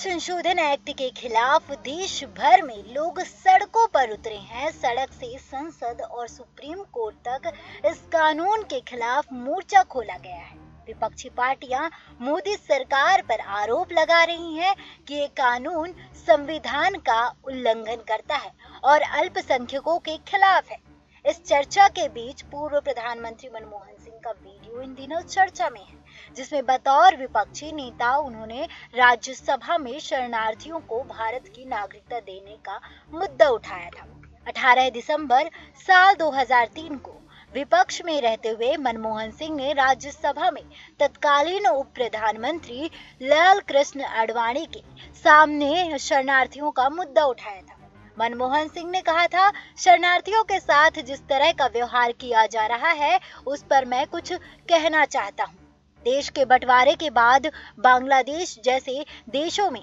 संशोधन एक्ट के खिलाफ देश भर में लोग सड़कों पर उतरे हैं। सड़क से संसद और सुप्रीम कोर्ट तक इस कानून के खिलाफ मोर्चा खोला गया है। विपक्षी पार्टियां मोदी सरकार पर आरोप लगा रही हैं कि ये कानून संविधान का उल्लंघन करता है और अल्पसंख्यकों के खिलाफ है। इस चर्चा के बीच पूर्व प्रधानमंत्री मनमोहन सिंह का वीडियो इन दिनों चर्चा में है, जिसमें बतौर विपक्षी नेता उन्होंने राज्यसभा में शरणार्थियों को भारत की नागरिकता देने का मुद्दा उठाया था। 18 दिसंबर साल 2003 को विपक्ष में रहते हुए मनमोहन सिंह ने राज्यसभा में तत्कालीन उप प्रधानमंत्री लालकृष्ण आडवाणी के सामने शरणार्थियों का मुद्दा उठाया था। मनमोहन सिंह ने कहा था, शरणार्थियों के साथ जिस तरह का व्यवहार किया जा रहा है उस पर मैं कुछ कहना चाहता हूँ। देश के बंटवारे के बाद बांग्लादेश जैसे देशों में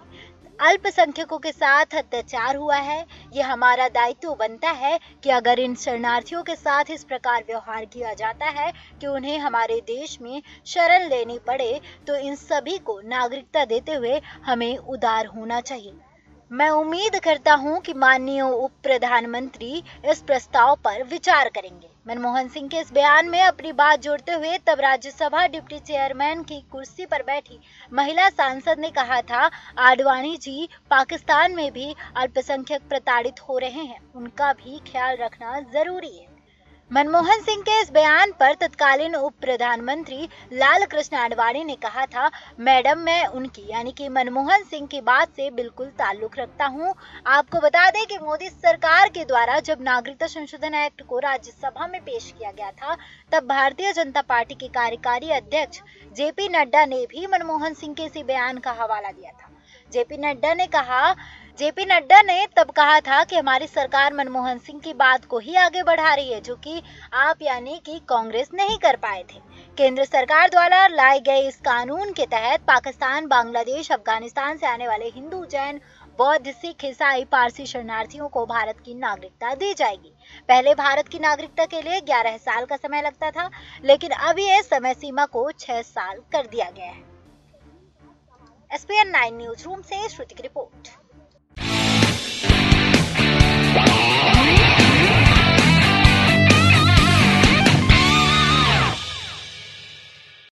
अल्पसंख्यकों के साथ अत्याचार हुआ है। ये हमारा दायित्व बनता है कि अगर इन शरणार्थियों के साथ इस प्रकार व्यवहार किया जाता है कि उन्हें हमारे देश में शरण लेनी पड़े तो इन सभी को नागरिकता देते हुए हमें उदार होना चाहिए। मैं उम्मीद करता हूं कि माननीय उप प्रधानमंत्री इस प्रस्ताव पर विचार करेंगे। मनमोहन सिंह के इस बयान में अपनी बात जोड़ते हुए तब राज्यसभा डिप्टी चेयरमैन की कुर्सी पर बैठी महिला सांसद ने कहा था, आडवाणी जी, पाकिस्तान में भी अल्पसंख्यक प्रताड़ित हो रहे हैं, उनका भी ख्याल रखना जरूरी है। मनमोहन सिंह के इस बयान पर तत्कालीन उप प्रधानमंत्री लालकृष्ण आडवाणी ने कहा था, मैडम, मैं उनकी यानी कि मनमोहन सिंह की बात से बिल्कुल ताल्लुक रखता हूं। आपको बता दें कि मोदी सरकार के द्वारा जब नागरिकता संशोधन एक्ट को राज्यसभा में पेश किया गया था तब भारतीय जनता पार्टी के कार्यकारी अध्यक्ष जेपी नड्डा ने भी मनमोहन सिंह के इसी बयान का हवाला दिया था। जेपी नड्डा ने तब कहा था कि हमारी सरकार मनमोहन सिंह की बात को ही आगे बढ़ा रही है, जो कि आप यानी कि कांग्रेस नहीं कर पाए थे। केंद्र सरकार द्वारा लाए गए इस कानून के तहत पाकिस्तान, बांग्लादेश, अफगानिस्तान से आने वाले हिंदू, जैन, बौद्ध, सिख, ईसाई, पारसी शरणार्थियों को भारत की नागरिकता दी जाएगी। पहले भारत की नागरिकता के लिए 11 साल का समय लगता था, लेकिन अब ये समय सीमा को 6 साल कर दिया गया है। SPN 9 न्यूज रूम से श्रुति की रिपोर्ट।